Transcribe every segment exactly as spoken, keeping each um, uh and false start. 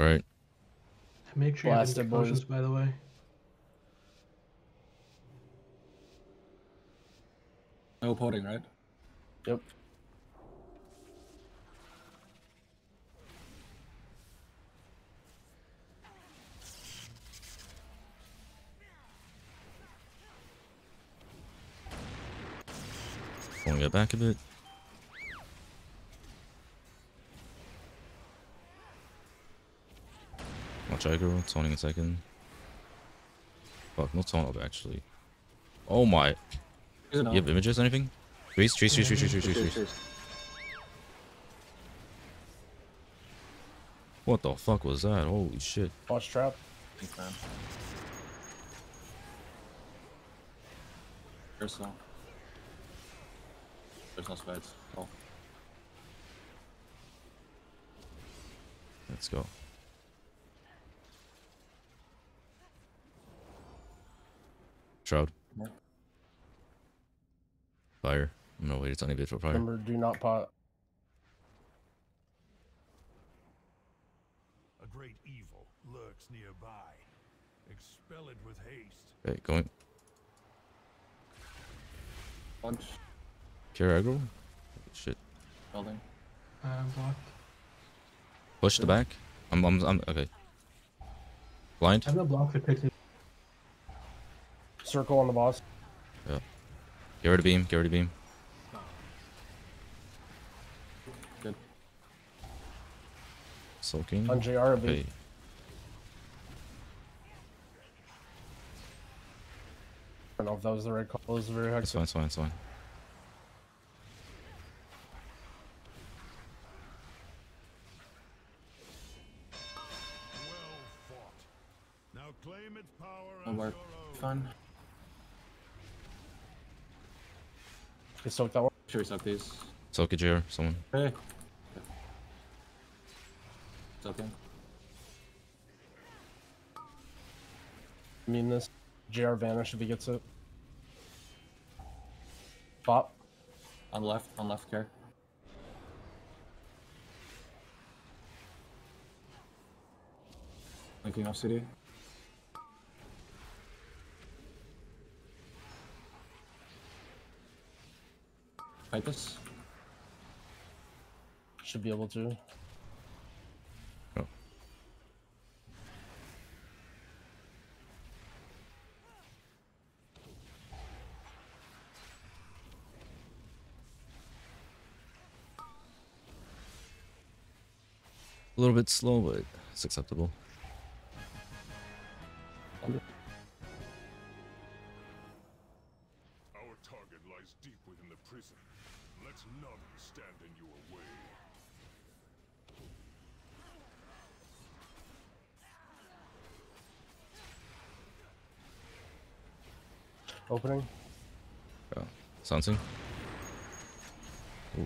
All right. Make sure Blast you have concussions, by the way. No potting, right? Yep. Want to get back a bit? Watch aggro, taunting a second. Fuck, no taunt up actually. Oh my. You have images, anything? Trees, trees, trees, trees, trees, trees, trees, trees. What the fuck was that? Holy shit. Watch trap. Thanks, man. There's no. There's no spades. Oh. Let's go. Shroud. Yeah. Fire. I'm gonna wait a tiny bit for fire. Remember, do not pot. A great evil lurks nearby. Expel it with haste. Okay, going. Punch. Care aggro? Shit. Building. Uh, blocked. Push the back. I'm. I'm. I'm. Okay. Blind. I'm gonna block the pick. Circle on the boss. Yeah. Get rid of beam, get rid of beam. Good. Soaking. On J R, okay. I don't know if that was the right call. It was very hectic. It's fine, it's fine, it's fine. Well fought. Now claim its power. More fun. Can soak that one? Should we soak these? Soak a J R, someone. Hey. Soak him. I mean this. J R vanish if he gets it. Pop. On left, on left care. Linking off C D. Fight this. Should be able to. Oh. A little bit slow, but it's acceptable. Opening. Yeah. Sensing. Ooh. A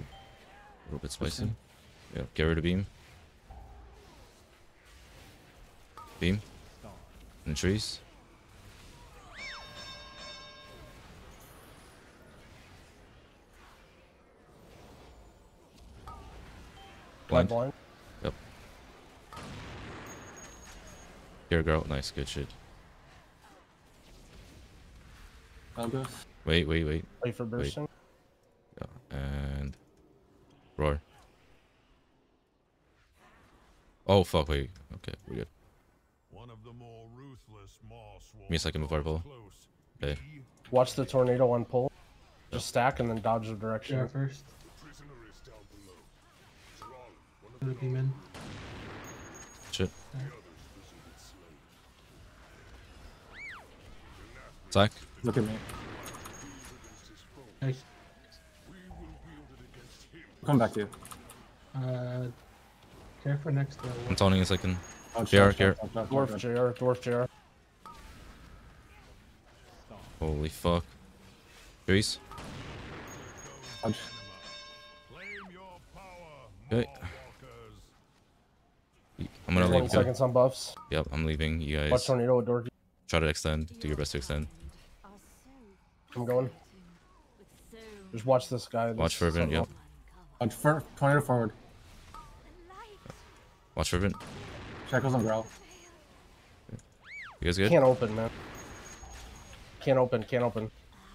little bit spicy. Yeah. Get rid of beam. Beam. And trees. Blind. Blind. Yep. Here, girl. Nice. Good shit. Wait, wait, wait. Wait for bursting. Wait. Yeah, and roar. Oh fuck! Wait. Okay, we're good. One of the more ruthless maw swarms. Give me a second before I pull. Okay. Watch the tornado on pull. Just stack and then dodge the direction. Yeah, first. The beam in. Shit. Okay. Attack. Look at me. Nice. I'll come back to you. Uh, care for next level. I'm taunting a second. Oh, J R, care. Dwarf J R, dwarf J R. Holy fuck. Trees. Punch. Okay. I'm gonna leave. Seconds on buffs. Yep, I'm leaving. You guys. Watch tornado with Dorky. Try to extend. Do your best to extend. I'm going. Just watch this guy. Watch for Vivint, yep. Watch for, tornado forward. Watch for Vivint. Shackles and growl. You guys good? Can't open, man. Can't open, can't open.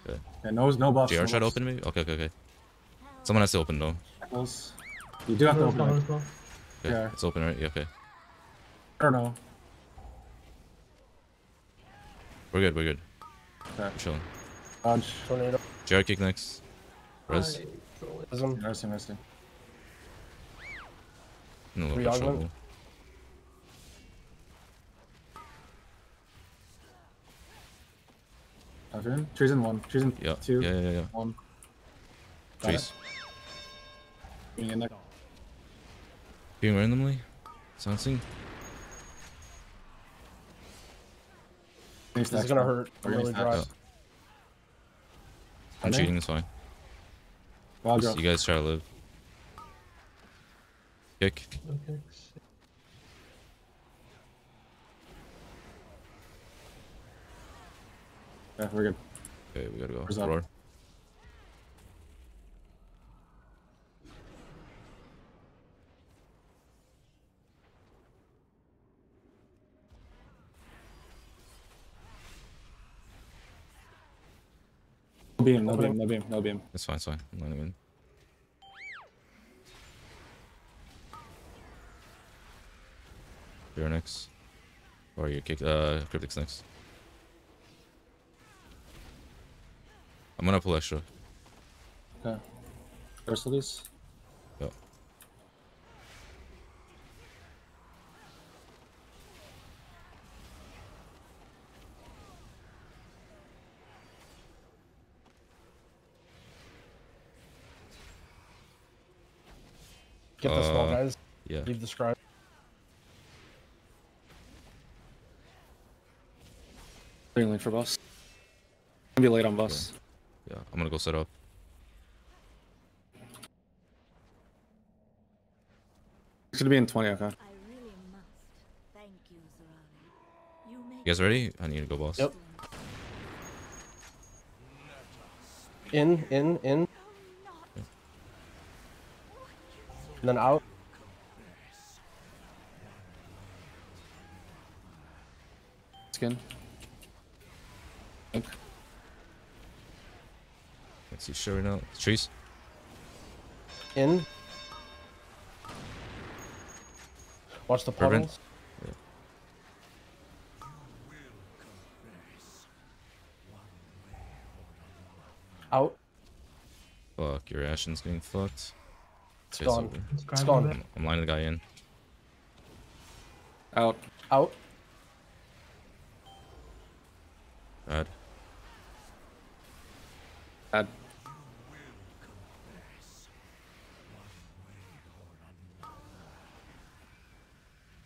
Okay. Yeah, no, no buff. J R tried to open me? Okay, okay, okay. Someone has to open though. Shackles. You do have to open it. Okay, yeah. It's open, right? Yeah, okay. I don't know. We're good, we're good. Okay. We're chilling. Punch. Tornado. J R kick next. Res. Mercy, mercy. In a little bit of trouble. Trees in one. Trees in yeah. two. Yeah, yeah, yeah, yeah. One. Got trees. Being in there. Being randomly. Sensing. This is gonna hurt. I'm really dry. Yeah. I'm cheating, it's fine. Wild just, you guys try to live. Kick. Okay. Yeah, we're good. Okay, we gotta go. Where's Roar. Up? No beam, no beam, no beam, no beam. It's fine, it's fine. I'm letting him in. You're next. Or you kick. Uh, Cryptic's next. I'm gonna pull extra. Okay. First of these? Yep. Get the small uh, guys. Yeah. Leave the scribe. Bring lane for bus. I'm gonna be late on bus. Okay. Yeah, I'm gonna go set up. It's gonna be in twenty, okay. I really must. Thank you, Zorani. You, you guys ready? I need to go, boss. Yep. In, in, in. Yeah. And then out. Skin. Pink. He's showing up. Trees. In. Watch the puddles. Yeah. Out. Fuck, your Ashen's getting fucked. It's okay, gone. So it's it's gone. I'm, I'm lining the guy in. Out. Out. Bad. Bad.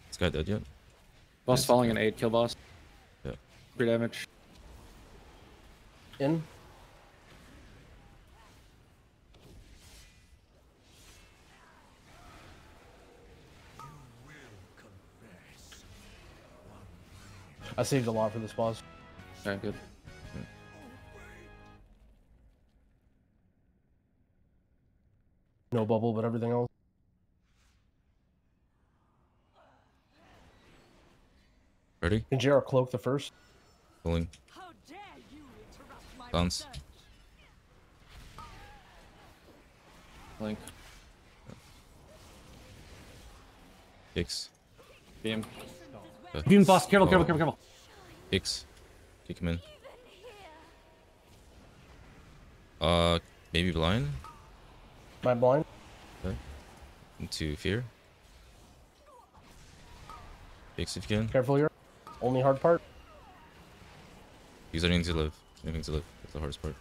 This guy dead yet? Boss nice. Falling an eight, kill boss. Yeah. Three damage. In. I saved a lot for this boss. Alright, good. Okay. No bubble, but everything else. Ready? Can J R cloak the first? Pulling. Bounce. Link. Kicks. Beam. Uh, Beam boss, careful, careful, careful, careful. Kicks. Kick him in. Uh, maybe blind? Am I blind? Okay. Into fear. Kicks if you can. Careful here. Only hard part. Use anything to live. Anything to live. That's the hardest part.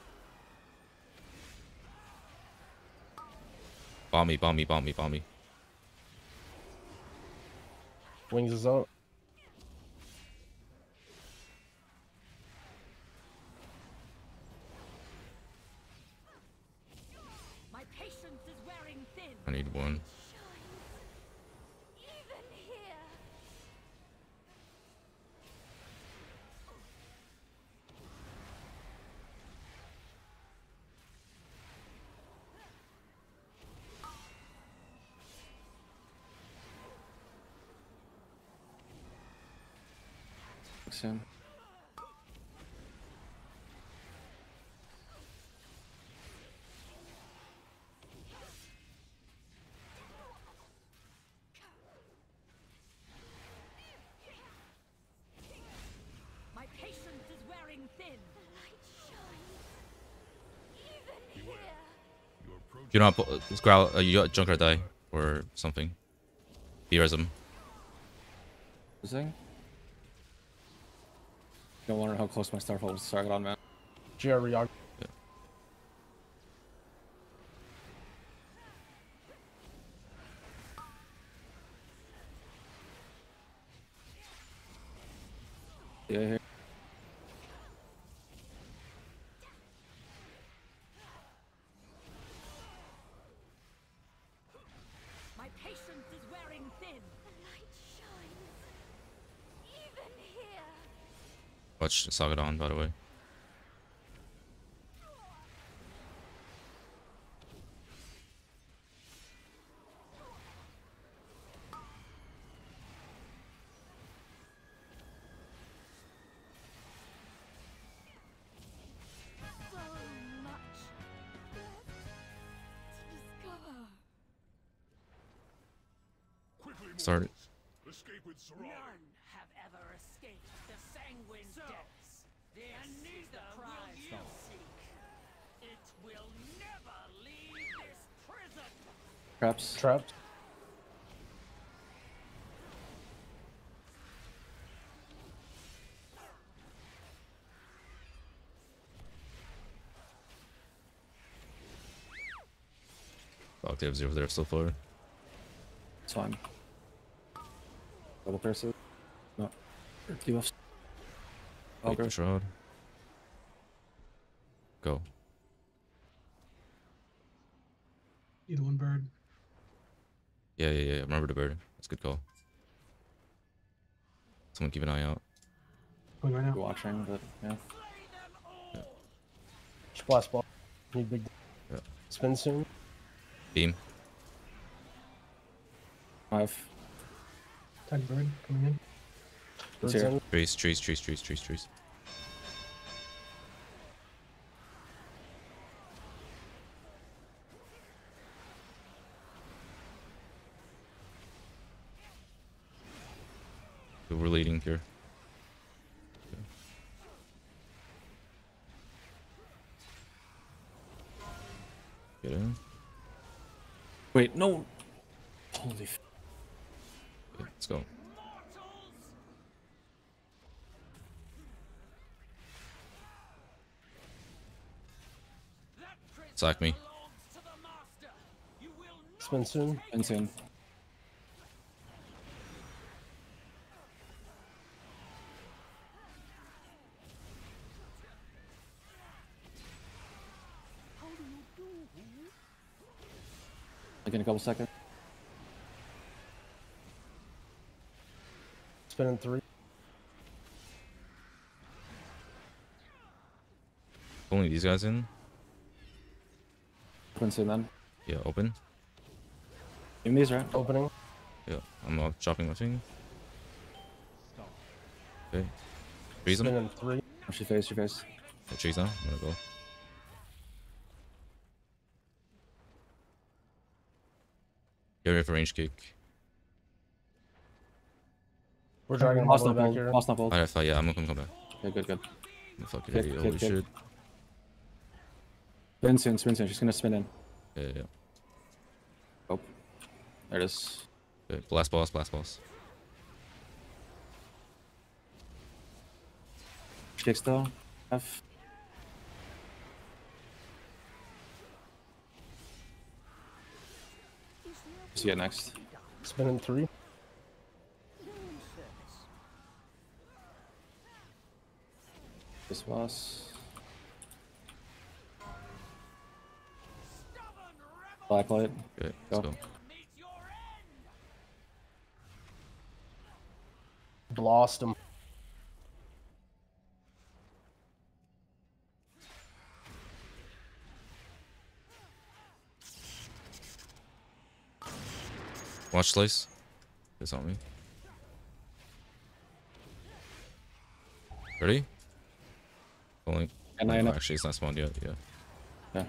Bomb me, bomb me, bomb me, bomb me. Wings is out. My patience is wearing thin. I need one. fix him. My patience is wearing thin. You don't have uh, growl, uh, you got Junkrat die or something. B-res him. This thing? Don't wonder how close my Starfall was to target on, man. G R Ryog. Yeah. Yeah, here. My patience is wearing thin. The light shines even here. Watch Sagadon, by the way. Start it. Escape with Sarai. None have ever escaped the Sanguine Depths. And neither will you seek. It will never leave this prison. Traps. Traps. Octave's over there so far. It's fine. Double curses. No. Debuffs. Ogre. Shroud. Go. Need one bird. Yeah, yeah, yeah. Remember the bird. That's a good call. Someone keep an eye out. Going right now. Watching, but yeah. Yeah. Splash ball. Need big. Yeah. Spin soon. Beam. Five. Tag bird coming in. It's here. Trees, trees, trees, trees, trees, trees. So we're leading here. Okay. Get in. Wait, no. Holy f. Let's go. Sack me. Spin soon. Spin soon. Like in a couple seconds. Spinning three. Only these guys in. Open soon then. Yeah, open. Even these right? Opening. Yeah, I'm not chopping my thing. Okay. Freeze them. Spinning three. Watch your face, your face. Yeah, trees now. I'm gonna go. Get ready for range kick. We're dragging lost not back here. Lost not bold. Alright, fine, yeah, I'm gonna come back. Yeah, good, good. Fucking idiot, holy shit. Spin soon, spin soon. She's gonna spin in. Yeah, yeah, yeah. Oh. There it is. Okay, blast boss, blast boss. Kicks though. F. See ya next. Spin in three. This was Blacklight. Okay, let's go. go. Blast him. Watch slice. It's on me. Ready? Only. And I know. Actually, it's not spawned yet. Yeah. Yeah.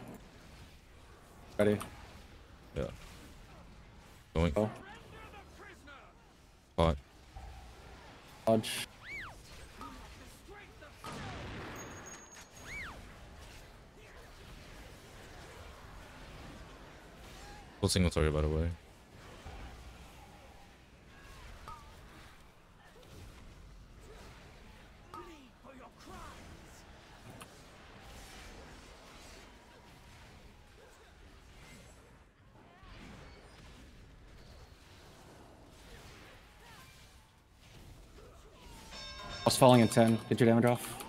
Ready? Yeah. Going. Oh. Caught. Dodge. Full single target, by the way. I was falling in ten. Get your damage off.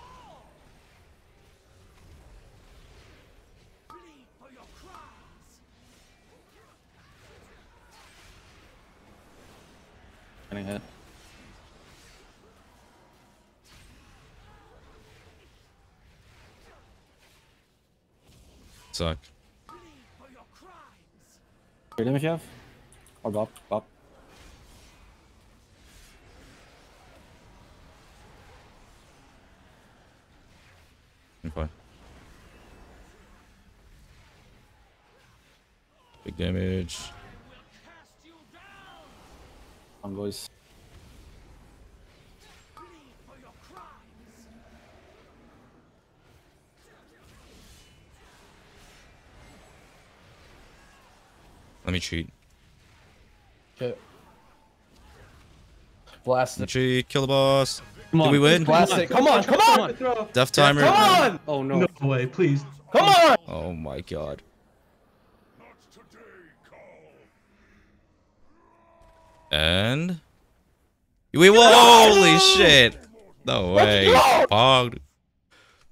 Getting hit. Suck. Your damage off? Or bop, bop. Okay. Big damage. On voice. Let me cheat. Okay. Blast it. Cheat. Kill the boss. Come on, Did we win? Blast it. Come on, come on! Come on. Death timer. Come on! Oh no. No way, please. Come on! Oh my god. Not today, Cole. And... We won! Holy shit! No way. Bogged.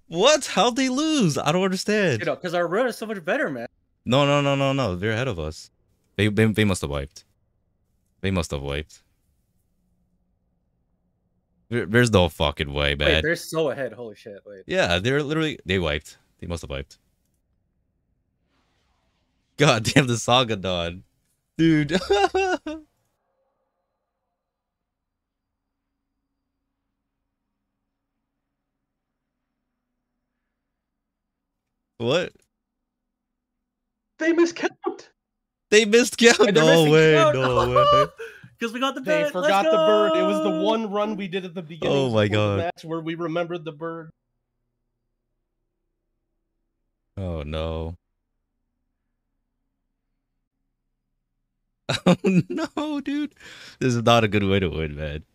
What? How'd they lose? I don't understand. Because our run is so much better, man. No, no, no, no, no. They're ahead of us. They, they, they must have wiped. They must have wiped. There's no fucking way, man. Wait, they're so ahead. Holy shit. Wait. Yeah, they're literally... They wiped. They must have wiped. God damn, the Saga Dawn. Dude. What? They miscount. They miscount? No way, no way. Because we got the bird. They forgot the bird. It was the one run we did at the beginning. Oh my god! Match where we remembered the bird. Oh no! Oh no, dude! This is not a good way to win, man.